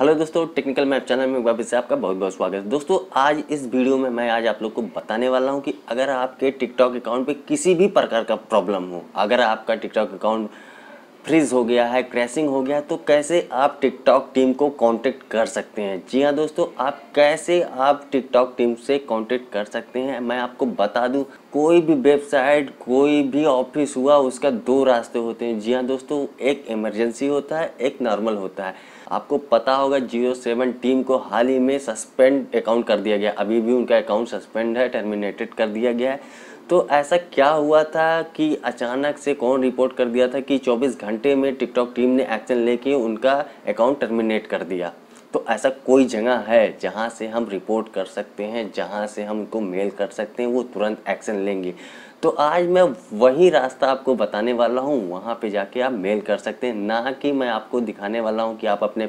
Hello दोस्तों, technical map channel में वापस से आपका बहुत बहुत स्वागत है। दोस्तों आज इस वीडियो में मैं आज आप लोग को बताने वाला हूं कि अगर आपके टिकटॉक अकाउंट पे किसी भी प्रकार का प्रॉब्लम हो, अगर आपका टिकटॉक अकाउंट फ्रीज हो गया है, क्रैशिंग हो गया है, तो कैसे आप टिकटॉक टीम को कॉन्टेक्ट कर सकते हैं। जी हाँ दोस्तों, आप कैसे आप टिकटॉक टीम से कॉन्टेक्ट कर सकते हैं। मैं आपको बता दूं, कोई भी वेबसाइट, कोई भी ऑफिस हुआ, उसका दो रास्ते होते हैं। जी हाँ दोस्तों, एक इमरजेंसी होता है, एक नॉर्मल होता है। आपको पता होगा 07 टीम को हाल ही में सस्पेंड अकाउंट कर दिया गया, अभी भी उनका अकाउंट सस्पेंड है, टर्मिनेटेड कर दिया गया है। तो ऐसा क्या हुआ था कि अचानक से कौन रिपोर्ट कर दिया था कि 24 घंटे में टिकटॉक टीम ने एक्शन लेके उनका अकाउंट टर्मिनेट कर दिया। तो ऐसा कोई जगह है जहां से हम रिपोर्ट कर सकते हैं, जहां से हम उनको मेल कर सकते हैं, वो तुरंत एक्शन लेंगे। तो आज मैं वही रास्ता आपको बताने वाला हूं, वहां पे जाके आप मेल कर सकते हैं। ना कि मैं आपको दिखाने वाला हूं कि आप अपने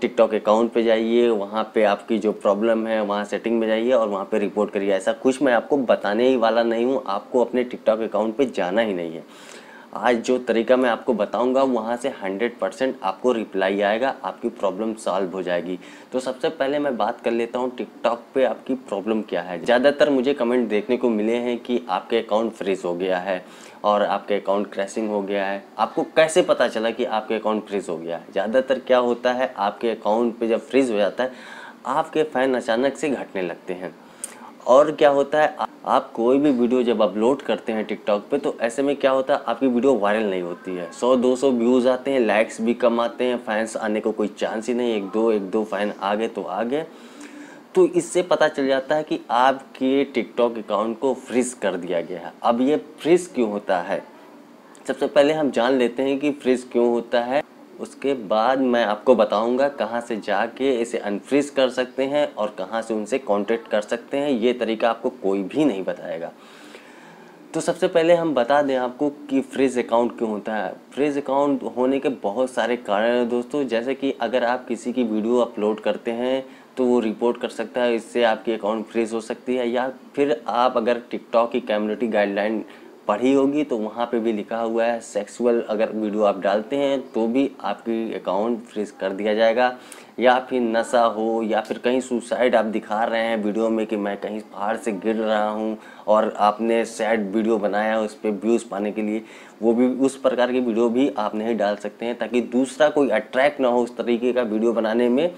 टिकटॉक अकाउंट पे जाइए, वहां पे आपकी जो प्रॉब्लम है वहां सेटिंग में जाइए और वहां पे रिपोर्ट करिए। ऐसा कुछ मैं आपको बताने ही वाला नहीं हूं। आपको अपने टिकटॉक अकाउंट पे जाना ही नहीं है। आज जो तरीका मैं आपको बताऊंगा वहाँ से 100% आपको रिप्लाई आएगा, आपकी प्रॉब्लम सॉल्व हो जाएगी। तो सबसे पहले मैं बात कर लेता हूँ टिकटॉक पे आपकी प्रॉब्लम क्या है। ज़्यादातर मुझे कमेंट देखने को मिले हैं कि आपके अकाउंट फ्रीज हो गया है और आपके अकाउंट क्रैशिंग हो गया है। आपको कैसे पता चला कि आपके अकाउंट फ्रीज हो गया है? ज़्यादातर क्या होता है, आपके अकाउंट पर जब फ्रीज हो जाता है, आपके फ़ैन अचानक से घटने लगते हैं। और क्या होता है, आप कोई भी वीडियो जब अपलोड करते हैं टिकटॉक पे, तो ऐसे में क्या होता है, आपकी वीडियो वायरल नहीं होती है। 100-200 व्यूज़ आते हैं, लाइक्स भी कम आते हैं, फैंस आने को कोई चांस ही नहीं। एक दो फैन आ गए तो आ गए। तो इससे पता चल जाता है कि आपके टिकटॉक अकाउंट को फ्रीज कर दिया गया है। अब ये फ्रीज क्यों होता है, सबसे पहले हम जान लेते हैं कि फ्रीज क्यों होता है। उसके बाद मैं आपको बताऊंगा कहां से जाके इसे अनफ्रीज कर सकते हैं और कहां से उनसे कांटेक्ट कर सकते हैं। ये तरीका आपको कोई भी नहीं बताएगा। तो सबसे पहले हम बता दें आपको कि फ्रीज अकाउंट क्यों होता है। फ्रीज अकाउंट होने के बहुत सारे कारण हैं दोस्तों, जैसे कि अगर आप किसी की वीडियो अपलोड करते हैं तो वो रिपोर्ट कर सकता है, इससे आपकी अकाउंट फ्रीज हो सकती है। या फिर आप अगर टिकटॉक की कम्युनिटी गाइडलाइन पढ़ी होगी तो वहाँ पे भी लिखा हुआ है, सेक्सुअल अगर वीडियो आप डालते हैं तो भी आपकी अकाउंट फ्रीज कर दिया जाएगा। या फिर नशा हो, या फिर कहीं सुसाइड आप दिखा रहे हैं वीडियो में कि मैं कहीं पहाड़ से गिर रहा हूँ, और आपने सैड वीडियो बनाया है उस पर व्यूज़ पाने के लिए, वो भी उस प्रकार की वीडियो भी आप नहीं डाल सकते हैं, ताकि दूसरा कोई अट्रैक्ट ना हो। उस तरीके का वीडियो बनाने में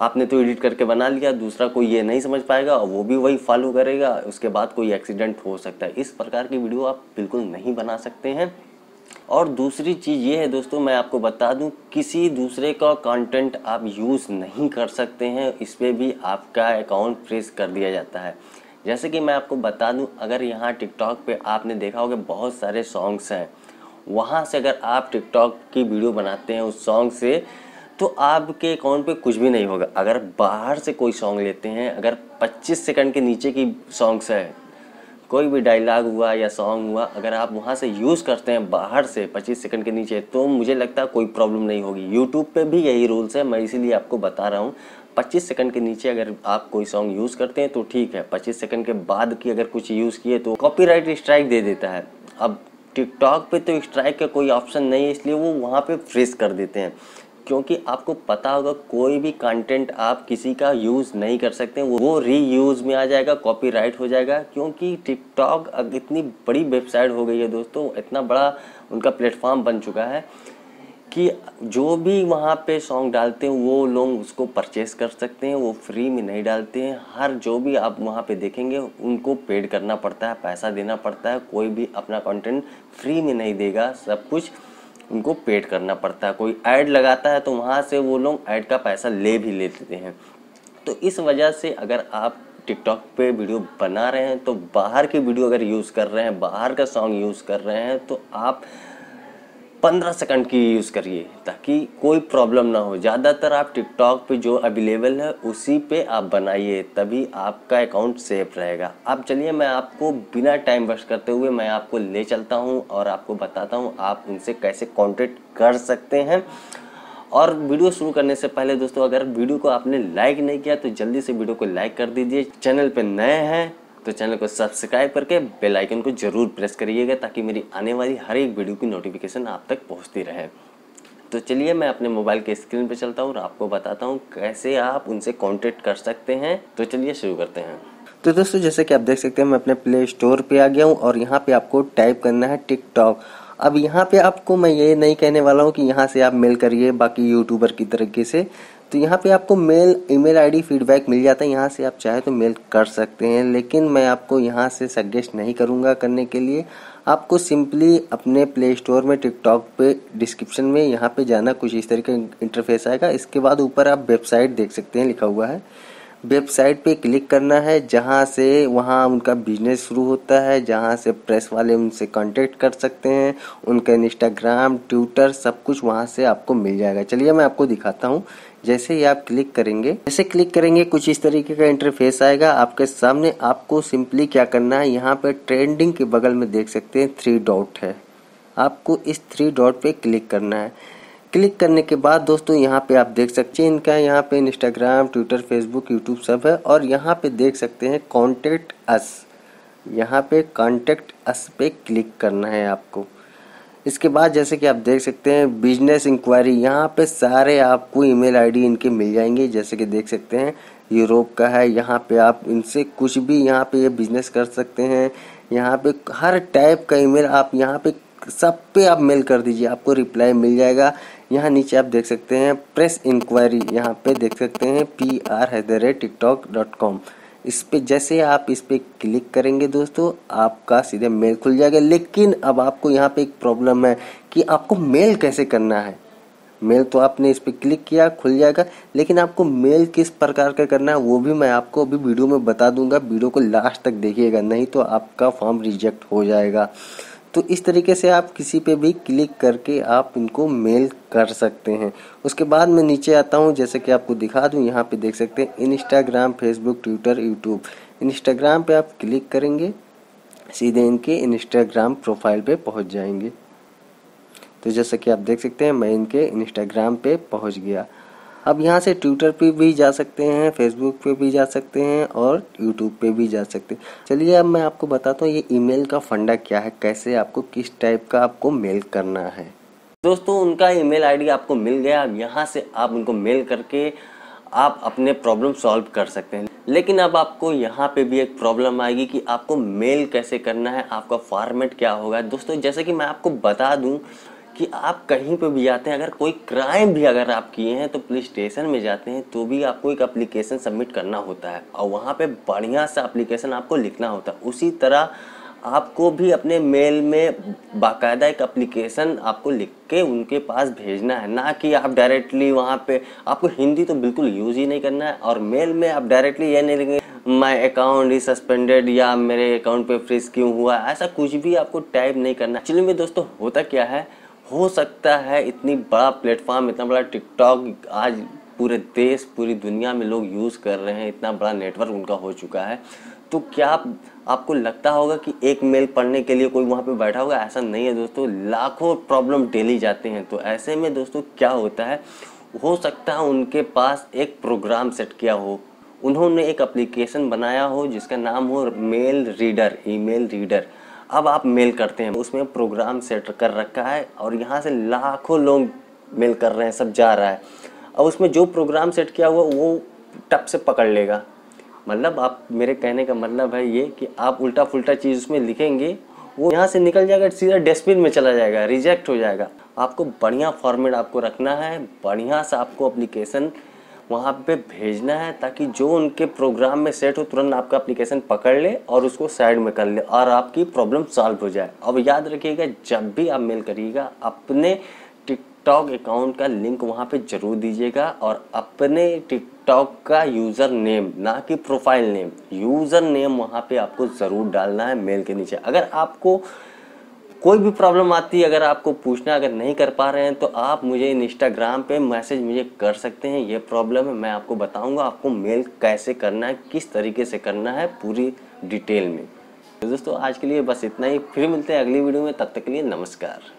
आपने तो एडिट करके बना लिया, दूसरा कोई ये नहीं समझ पाएगा और वो भी वही फॉलो करेगा, उसके बाद कोई एक्सीडेंट हो सकता है। इस प्रकार की वीडियो आप बिल्कुल नहीं बना सकते हैं। और दूसरी चीज़ ये है दोस्तों, मैं आपको बता दूं, किसी दूसरे का कंटेंट आप यूज़ नहीं कर सकते हैं, इस पर भी आपका अकाउंट फ्रीज कर दिया जाता है। जैसे कि मैं आपको बता दूँ, अगर यहाँ टिकटॉक पर आपने देखा होगा बहुत सारे सॉन्ग्स हैं, वहाँ से अगर आप टिकटॉक की वीडियो बनाते हैं उस सॉन्ग से, तो आपके अकाउंट पे कुछ भी नहीं होगा। अगर बाहर से कोई सॉन्ग लेते हैं, अगर 25 सेकंड के नीचे की सॉन्ग्स है, कोई भी डायलॉग हुआ या सॉन्ग हुआ, अगर आप वहाँ से यूज़ करते हैं बाहर से 25 सेकंड के नीचे, तो मुझे लगता है कोई प्रॉब्लम नहीं होगी। यूट्यूब पे भी यही रूल्स है, मैं इसीलिए आपको बता रहा हूँ। 25 सेकंड के नीचे अगर आप कोई सॉन्ग यूज़ करते हैं तो ठीक है, 25 सेकंड के बाद की अगर कुछ यूज़ किए तो कॉपीराइट स्ट्राइक दे देता है। अब टिकटॉक पे तो स्ट्राइक का कोई ऑप्शन नहीं है, इसलिए वो वहाँ पर फ्रीज कर देते हैं। क्योंकि आपको पता होगा कोई भी कंटेंट आप किसी का यूज़ नहीं कर सकते, वो रीयूज़ में आ जाएगा, कॉपीराइट हो जाएगा। क्योंकि टिकटॉक अब इतनी बड़ी वेबसाइट हो गई है दोस्तों, इतना बड़ा उनका प्लेटफॉर्म बन चुका है कि जो भी वहाँ पे सॉन्ग डालते हैं वो लोग उसको परचेस कर सकते हैं, वो फ्री में नहीं डालते हैं। हर जो भी आप वहाँ पे देखेंगे उनको पेड करना पड़ता है, पैसा देना पड़ता है। कोई भी अपना कंटेंट फ्री में नहीं देगा, सब कुछ उनको पेड करना पड़ता है। कोई ऐड लगाता है तो वहाँ से वो लोग ऐड का पैसा ले भी लेते हैं। तो इस वजह से अगर आप टिकटॉक पे वीडियो बना रहे हैं, तो बाहर की वीडियो अगर यूज़ कर रहे हैं, बाहर का सॉन्ग यूज़ कर रहे हैं, तो आप 15 सेकंड की यूज़ करिए ताकि कोई प्रॉब्लम ना हो। ज़्यादातर आप टिकटॉक पे जो अवेलेबल है उसी पे आप बनाइए, तभी आपका अकाउंट सेफ रहेगा। अब चलिए मैं आपको बिना टाइम वेस्ट करते हुए मैं आपको ले चलता हूं और आपको बताता हूं आप उनसे कैसे कांटेक्ट कर सकते हैं। और वीडियो शुरू करने से पहले दोस्तों, अगर वीडियो को आपने लाइक नहीं किया तो जल्दी से वीडियो को लाइक कर दीजिए। चैनल पर नए हैं तो चैनल को सब्सक्राइब करके बेल आइकन को जरूर प्रेस करिएगा, ताकि मेरी आने वाली हर एक वीडियो की नोटिफिकेशन आप तक पहुंचती रहे। तो चलिए मैं अपने मोबाइल के स्क्रीन पे चलता हूँ और आपको बताता हूँ कैसे आप उनसे कॉन्टेक्ट कर सकते हैं। तो चलिए शुरू करते हैं। तो दोस्तों जैसे कि आप देख सकते हैं मैं अपने प्ले स्टोर पे आ गया हूँ और यहाँ पे आपको टाइप करना है टिकटॉक। अब यहाँ पे आपको मैं ये नहीं कहने वाला हूँ कि यहाँ से आप मेल करिए बाकी यूट्यूबर की तरीके से। तो यहाँ पे आपको मेल ईमेल आईडी फीडबैक मिल जाता है, यहाँ से आप चाहे तो मेल कर सकते हैं, लेकिन मैं आपको यहाँ से सजेस्ट नहीं करूँगा करने के लिए। आपको सिंपली अपने प्ले स्टोर में टिकटॉक पे डिस्क्रिप्शन में यहाँ पे जाना, कुछ इस तरह का इंटरफेस आएगा। इसके बाद ऊपर आप वेबसाइट देख सकते हैं लिखा हुआ है, वेबसाइट पे क्लिक करना है, जहाँ से वहाँ उनका बिजनेस शुरू होता है, जहाँ से प्रेस वाले उनसे कांटेक्ट कर सकते हैं, उनका इंस्टाग्राम ट्विटर सब कुछ वहाँ से आपको मिल जाएगा। चलिए मैं आपको दिखाता हूँ। जैसे ही आप क्लिक करेंगे, कुछ इस तरीके का इंटरफेस आएगा आपके सामने। आपको सिंपली क्या करना है, यहाँ पे ट्रेंडिंग के बगल में देख सकते हैं 3 डॉट है, आपको इस 3 डॉट पे क्लिक करना है। क्लिक करने के बाद दोस्तों यहाँ पे आप देख सकते हैं इनका यहाँ पे इंस्टाग्राम ट्विटर फेसबुक यूट्यूब सब है, और यहाँ पे देख सकते हैं कॉन्टेक्ट अस, यहाँ पे कॉन्टेक्ट अस पे क्लिक करना है आपको। इसके बाद जैसे कि आप देख सकते हैं बिजनेस इंक्वायरी, यहाँ पे सारे आपको ईमेल आईडी इनके मिल जाएंगे। जैसे कि देख सकते हैं यूरोप का है, यहाँ पे आप इनसे कुछ भी यहाँ पे ये बिजनेस कर सकते हैं। यहाँ पे हर टाइप का ईमेल आप यहाँ पे सब पे आप मेल कर दीजिए, आपको रिप्लाई मिल जाएगा। यहाँ नीचे आप देख सकते हैं प्रेस इंक्वायरी, यहाँ पे देख सकते हैं PR@tiktok.com, इस पर जैसे आप इस पर क्लिक करेंगे दोस्तों आपका सीधे मेल खुल जाएगा। लेकिन अब आपको यहाँ पे एक प्रॉब्लम है कि आपको मेल कैसे करना है। मेल तो आपने इस पर क्लिक किया खुल जाएगा, लेकिन आपको मेल किस प्रकार का करना है वो भी मैं आपको अभी वीडियो में बता दूंगा। वीडियो को लास्ट तक देखिएगा, नहीं तो आपका फॉर्म रिजेक्ट हो जाएगा। तो इस तरीके से आप किसी पे भी क्लिक करके आप इनको मेल कर सकते हैं। उसके बाद मैं नीचे आता हूँ, जैसे कि आपको दिखा दूँ, यहाँ पे देख सकते हैं Instagram Facebook Twitter YouTube. Instagram पे आप क्लिक करेंगे, सीधे इनके इंस्टाग्राम प्रोफाइल पे पहुँच जाएंगे। तो जैसा कि आप देख सकते हैं मैं इनके इंस्टाग्राम पे पहुँच गया। अब यहाँ से ट्विटर पे भी जा सकते हैं, फेसबुक पे भी जा सकते हैं और यूट्यूब पे भी जा सकते हैं। चलिए अब मैं आपको बताता हूँ ये ईमेल का फंडा क्या है, कैसे आपको किस टाइप का आपको मेल करना है। दोस्तों उनका ईमेल आईडी आपको मिल गया, अब यहाँ से आप उनको मेल करके आप अपने प्रॉब्लम सॉल्व कर सकते हैं। लेकिन अब आपको यहाँ पे भी एक प्रॉब्लम आएगी कि आपको मेल कैसे करना है, आपका फॉर्मेट क्या होगा। दोस्तों जैसे कि मैं आपको बता दूँ कि आप कहीं पे भी जाते हैं, अगर कोई क्राइम भी अगर आप किए हैं तो पुलिस स्टेशन में जाते हैं तो भी आपको एक एप्लीकेशन सबमिट करना होता है, और वहाँ पे बढ़िया सा एप्लीकेशन आपको लिखना होता है। उसी तरह आपको भी अपने मेल में बाकायदा एक एप्लीकेशन आपको लिख के उनके पास भेजना है, ना कि आप डायरेक्टली वहाँ पे। आपको हिंदी तो बिल्कुल यूज ही नहीं करना है, और मेल में आप डायरेक्टली ये नहीं लिखेंगे माई अकाउंट इज सस्पेंडेड या मेरे अकाउंट पे फ्रीज क्यों हुआ, ऐसा कुछ भी आपको टाइप नहीं करना। एक्चुअली में दोस्तों होता क्या है, हो सकता है इतनी बड़ा प्लेटफॉर्म, इतना बड़ा टिकटॉक आज पूरे देश पूरी दुनिया में लोग यूज़ कर रहे हैं, इतना बड़ा नेटवर्क उनका हो चुका है। तो क्या आपको लगता होगा कि एक मेल पढ़ने के लिए कोई वहाँ पे बैठा होगा, ऐसा नहीं है दोस्तों, लाखों प्रॉब्लम डेली जाते हैं। तो ऐसे में दोस्तों क्या होता है, हो सकता है उनके पास एक प्रोग्राम सेट किया हो, उन्होंने एक एप्लीकेशन बनाया हो जिसका नाम हो मेल रीडर, ईमेल रीडर। अब आप मेल करते हैं, उसमें प्रोग्राम सेट कर रखा है और यहाँ से लाखों लोग मेल कर रहे हैं, सब जा रहा है, और उसमें जो प्रोग्राम सेट किया हुआ वो टप से पकड़ लेगा। मतलब आप मेरे कहने का मतलब है ये कि आप उल्टा फुल्टा चीज़ उसमें लिखेंगे, वो यहाँ से निकल जाएगा, सीधा डस्टबिन में चला जाएगा, रिजेक्ट हो जाएगा। आपको बढ़िया फॉर्मेट आपको रखना है, बढ़िया सा आपको एप्लीकेशन वहाँ पे भेजना है, ताकि जो उनके प्रोग्राम में सेट हो तुरंत आपका एप्लीकेशन पकड़ ले और उसको साइड में कर ले और आपकी प्रॉब्लम सॉल्व हो जाए। अब याद रखिएगा जब भी आप मेल करिएगा अपने टिकटॉक अकाउंट का लिंक वहाँ पे जरूर दीजिएगा, और अपने टिकटॉक का यूज़र नेम, ना कि प्रोफाइल नेम, यूज़र नेम वहाँ पे आपको ज़रूर डालना है मेल के नीचे। अगर आपको कोई भी प्रॉब्लम आती है, अगर आपको पूछना अगर नहीं कर पा रहे हैं, तो आप मुझे इंस्टाग्राम पे मैसेज मुझे कर सकते हैं, ये प्रॉब्लम है, मैं आपको बताऊंगा आपको मेल कैसे करना है, किस तरीके से करना है पूरी डिटेल में। तो दोस्तों आज के लिए बस इतना ही, फिर मिलते हैं अगली वीडियो में, तब तक के लिए नमस्कार।